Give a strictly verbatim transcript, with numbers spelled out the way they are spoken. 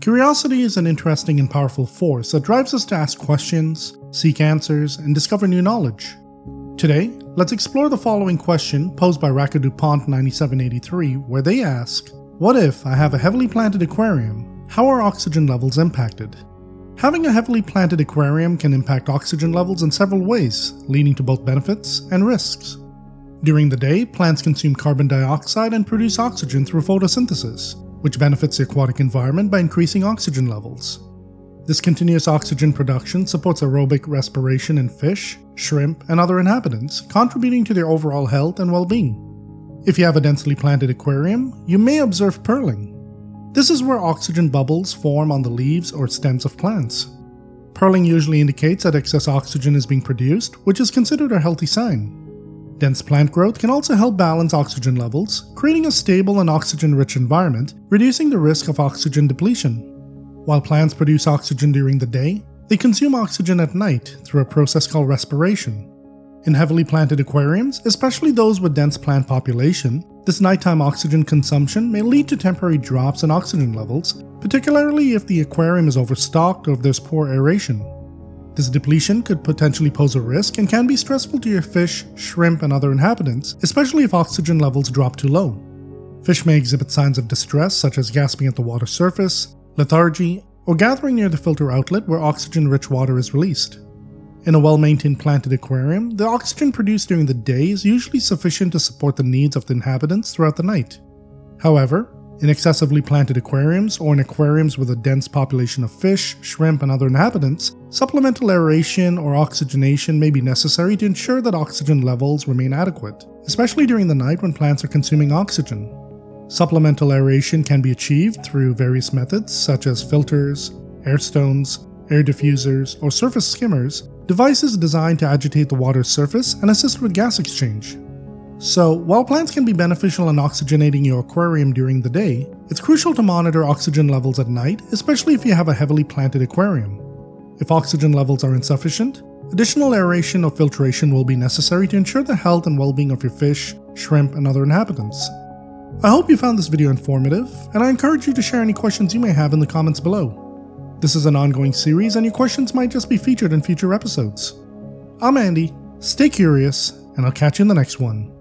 Curiosity is an interesting and powerful force that drives us to ask questions, seek answers, and discover new knowledge. Today, let's explore the following question posed by Raccoonpond nine seven eight three, where they ask, what if I have a heavily planted aquarium? How are oxygen levels impacted? Having a heavily planted aquarium can impact oxygen levels in several ways, leading to both benefits and risks. During the day, plants consume carbon dioxide and produce oxygen through photosynthesis, which benefits the aquatic environment by increasing oxygen levels. This continuous oxygen production supports aerobic respiration in fish, shrimp, and other inhabitants, contributing to their overall health and well-being. If you have a densely planted aquarium, you may observe purling. This is where oxygen bubbles form on the leaves or stems of plants. Purling usually indicates that excess oxygen is being produced, which is considered a healthy sign. Dense plant growth can also help balance oxygen levels, creating a stable and oxygen-rich environment, reducing the risk of oxygen depletion. While plants produce oxygen during the day, they consume oxygen at night through a process called respiration. In heavily planted aquariums, especially those with dense plant population, this nighttime oxygen consumption may lead to temporary drops in oxygen levels, particularly if the aquarium is overstocked or if there's poor aeration. This depletion could potentially pose a risk and can be stressful to your fish, shrimp, and other inhabitants, especially if oxygen levels drop too low. Fish may exhibit signs of distress such as gasping at the water surface, lethargy, or gathering near the filter outlet where oxygen-rich water is released. In a well-maintained planted aquarium, the oxygen produced during the day is usually sufficient to support the needs of the inhabitants throughout the night. However, in excessively planted aquariums or in aquariums with a dense population of fish, shrimp, and other inhabitants, supplemental aeration or oxygenation may be necessary to ensure that oxygen levels remain adequate, especially during the night when plants are consuming oxygen. Supplemental aeration can be achieved through various methods such as filters, air stones, air diffusers, or surface skimmers, devices designed to agitate the water's surface and assist with gas exchange. So, while plants can be beneficial in oxygenating your aquarium during the day, it's crucial to monitor oxygen levels at night, especially if you have a heavily planted aquarium. If oxygen levels are insufficient, additional aeration or filtration will be necessary to ensure the health and well-being of your fish, shrimp, and other inhabitants. I hope you found this video informative, and I encourage you to share any questions you may have in the comments below. This is an ongoing series, and your questions might just be featured in future episodes. I'm Andy, stay curious, and I'll catch you in the next one.